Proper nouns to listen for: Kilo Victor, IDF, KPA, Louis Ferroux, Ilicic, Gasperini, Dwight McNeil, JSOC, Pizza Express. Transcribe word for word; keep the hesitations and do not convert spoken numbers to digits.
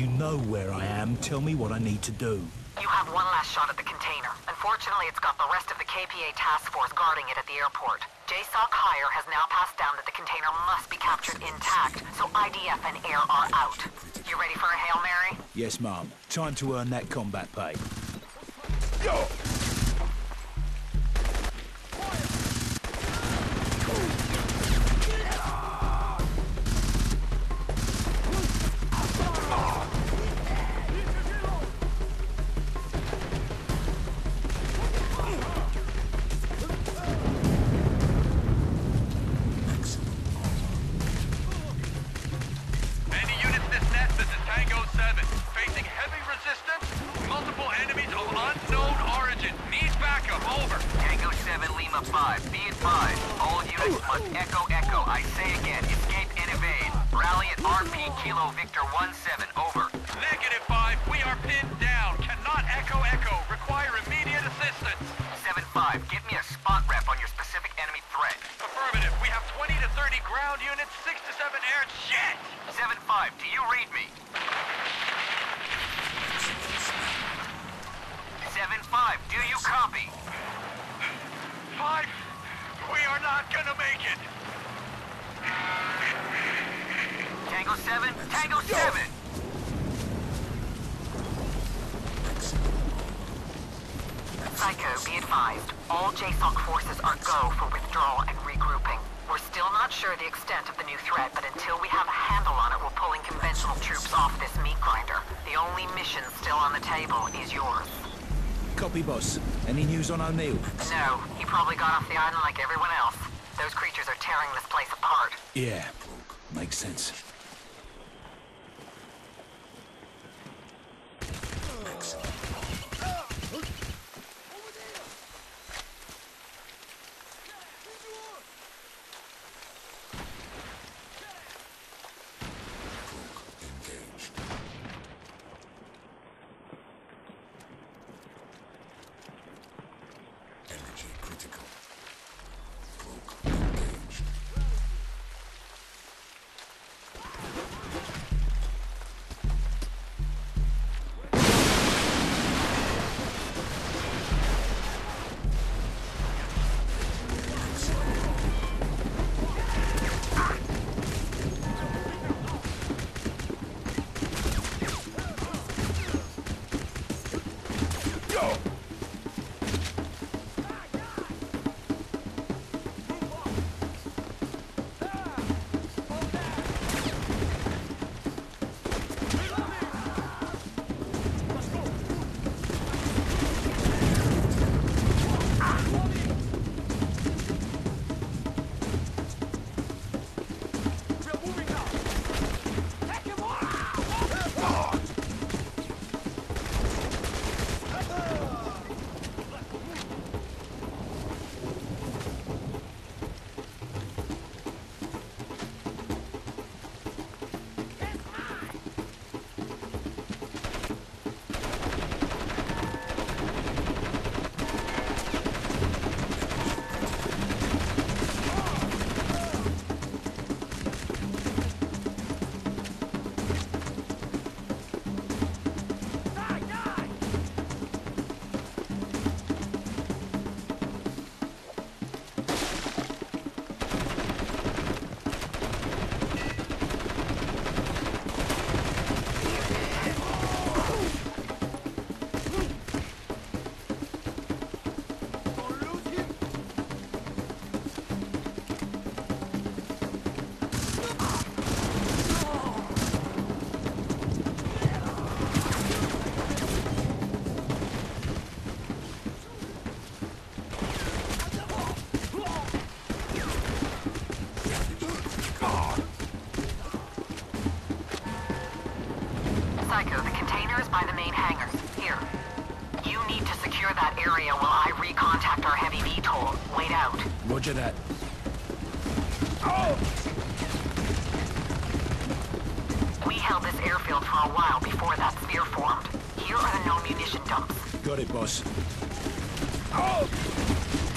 You know where I am. Tell me what I need to do. You have one last shot at the container. Unfortunately, it's got the rest of the K P A task force guarding it at the airport. J SOC higher has now passed down that the container must be captured intact, so I D F and air are out. You ready for a Hail Mary? Yes, ma'am. Time to earn that combat pay. Yo! Kilo Victor one seven, over. Negative five, we are pinned down. Cannot echo echo. Require immediate assistance. seven five, give me a spot rep on your specific enemy threat. Affirmative, we have twenty to thirty ground units, six to seven air. Shit! seven five, do you read me? seven five, do you copy? five, we are not gonna make it. Tango seven, Tango seven! Psycho, be advised. All J SOC forces are go for withdrawal and regrouping. We're still not sure the extent of the new threat, but until we have a handle on it, we're pulling conventional troops off this meat grinder. The only mission still on the table is yours. Copy, boss. Any news on O'Neill? No, he probably got off the island like everyone else. Those creatures are tearing this place apart. Yeah, makes sense. Roger that. Oh! We held this airfield for a while before that sphere formed. Here are the no munition dumps. Got it, boss. Oh!